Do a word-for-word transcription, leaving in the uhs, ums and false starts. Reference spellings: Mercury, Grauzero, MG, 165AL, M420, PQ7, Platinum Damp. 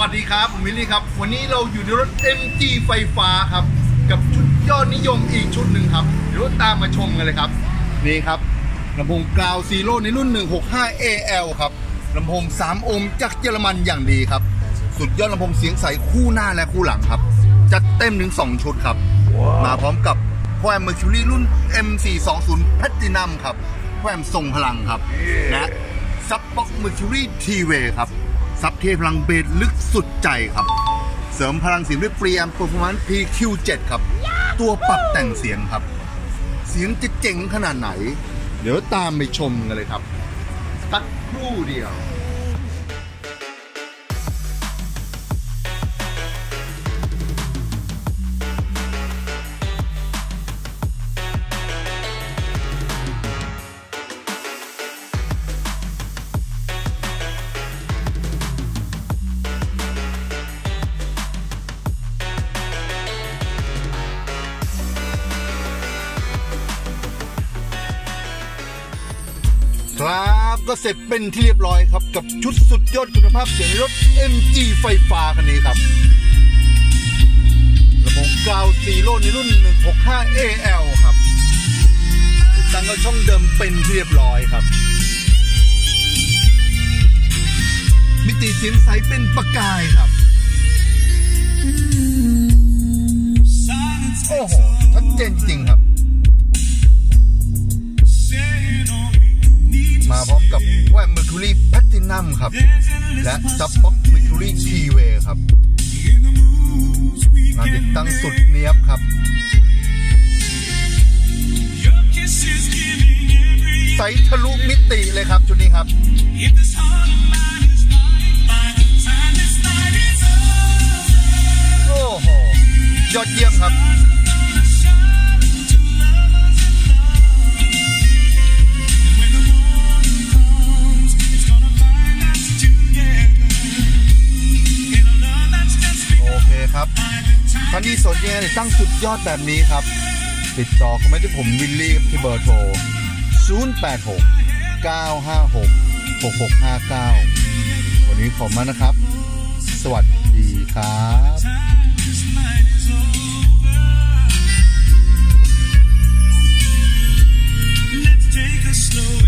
วัสดีครับผมวิลลี่ครับวันนี้เราอยู่ในรถ เอ็ม จี ไฟฟ้าครับกับชุดยอดนิยมอีกชุดหนึ่งครับเดี๋ยวตามมาชมกันเลยครับนี่ครับลำโพงกราวซีโร่ในรุ่น หนึ่งหกห้า เอ แอล ครับลำโพงสามโอห์มจากเยอรมันอย่างดีครับสุดยอดลำโพงเสียงใสคู่หน้าและคู่หลังครับจัดเต็มถึงสองชุดครับ wow. มาพร้อมกับแหวน Mercury รุ่น เอ็ม สี่สองศูนย์ Platinum ครับแหวนทรงพลังครับ yeah. และซับบ็อก Mercury ที ดับเบิลยู ครับซับเทพลังเบสลึกสุดใจครับเสริมพลังเสียงด้วยเปรียม Performance พี คิว เจ็ด ครับ yeah. ตัวปรับแต่งเสียงครับเสียงจะเจ๋งขนาดไหนเดี๋ยวตามไปชมกันเลยครับสักครู่เดียวครับก็เสร็จเป็นที่เรียบร้อยครับกับชุดสุดยอดคุณภาพเสียงรถ เอ็ม จี ไฟฟ้าคันนี้ครับลำโพงกราวซีโร่ในรุ่น หนึ่งหกห้า เอ แอล ครับติดตั้งกับช่องเดิมเป็นที่เรียบร้อยครับมิติเสียงใสเป็นประกายครับโอ้โหชัดเจนจริงครับมาพร้อมกับแหวน Mercury Platinum ครับและซับบ็อก Mercury ที ดับเบิลยู ครับงานติดตั้งสุดเนียบครับใสทะลุมิติเลยครับจุดนี้ครับโอ้โหยอดเยี่ยมครับคันที่สนใจติดตั้งสุดยอดแบบนี้ครับติดต่อเข้ามาที่ผมวิลลี่ที่เบอร์โทร ศูนย์ แปด หก เก้า ห้า หก หก หก ห้า เก้า วันนี้ขอบคุณนะครับสวัสดีครับ